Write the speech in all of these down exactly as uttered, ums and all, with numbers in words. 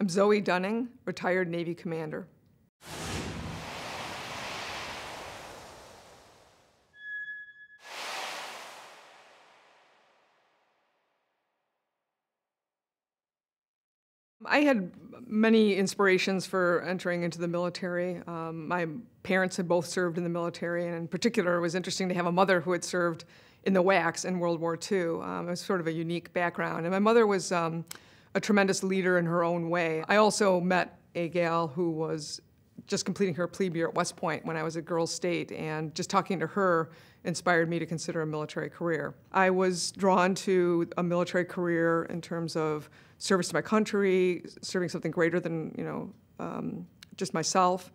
I'm Zoe Dunning, retired Navy commander. I had many inspirations for entering into the military. Um, my parents had both served in the military, and in particular, it was interesting to have a mother who had served in the W A Cs in World War Two. Um, it was sort of a unique background. And my mother was um, a tremendous leader in her own way. I also met a gal who was just completing her plebe year at West Point when I was at Girls State, and just talking to her inspired me to consider a military career. I was drawn to a military career in terms of service to my country, serving something greater than, you know, um, just myself.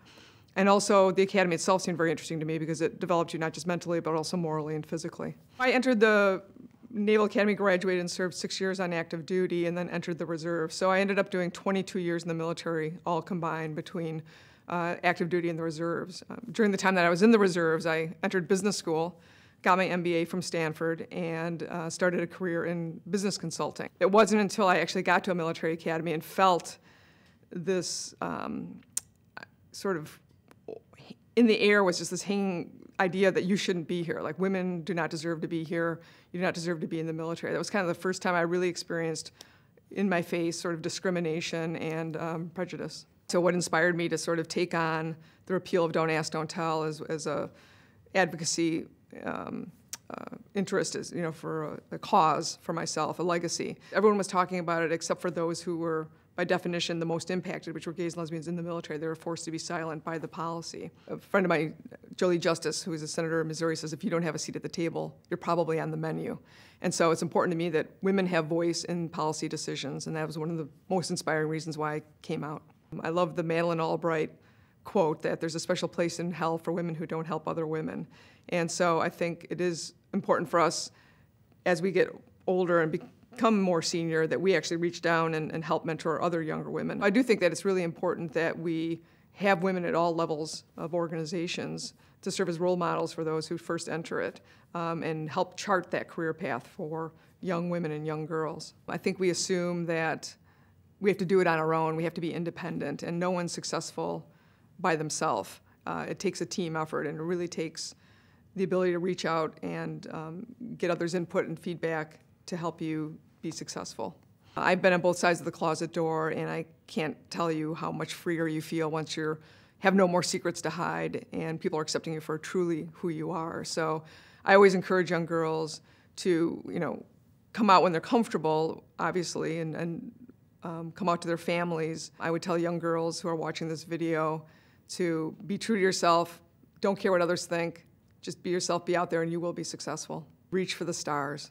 And also the academy itself seemed very interesting to me because it developed you not just mentally but also morally and physically. I entered the Naval Academy, graduated and served six years on active duty, and then entered the reserve. So I ended up doing twenty-two years in the military, all combined between uh, active duty and the reserves. Um, during the time that I was in the reserves, I entered business school, got my M B A from Stanford, and uh, started a career in business consulting. It wasn't until I actually got to a military academy and felt this um, sort of in the air was just this hanging idea that you shouldn't be here, like women do not deserve to be here, you do not deserve to be in the military. That was kind of the first time I really experienced in my face sort of discrimination and um, prejudice. So what inspired me to sort of take on the repeal of Don't Ask, Don't Tell as, as a advocacy um, uh, interest is, you know, for a, a cause for myself, a legacy. Everyone was talking about it except for those who were, by definition, the most impacted, which were gays and lesbians in the military. They were forced to be silent by the policy. A friend of mine, Julie Justice, who is a senator of Missouri, says if you don't have a seat at the table, you're probably on the menu. And so it's important to me that women have voice in policy decisions, and that was one of the most inspiring reasons why I came out. I love the Madeleine Albright quote that there's a special place in hell for women who don't help other women. And so I think it is important for us, as we get older and be become more senior, that we actually reach down and, and help mentor other younger women. I do think that it's really important that we have women at all levels of organizations to serve as role models for those who first enter it um, and help chart that career path for young women and young girls. I think we assume that we have to do it on our own, we have to be independent, and no one's successful by themselves. Uh, it takes a team effort, and it really takes the ability to reach out and um, get others' input and feedback to help you be successful. I've been on both sides of the closet door, and I can't tell you how much freer you feel once you have no more secrets to hide and people are accepting you for truly who you are. So I always encourage young girls to, you know, come out when they're comfortable, obviously, and, and um, come out to their families. I would tell young girls who are watching this video to be true to yourself, don't care what others think, just be yourself, be out there, and you will be successful. Reach for the stars.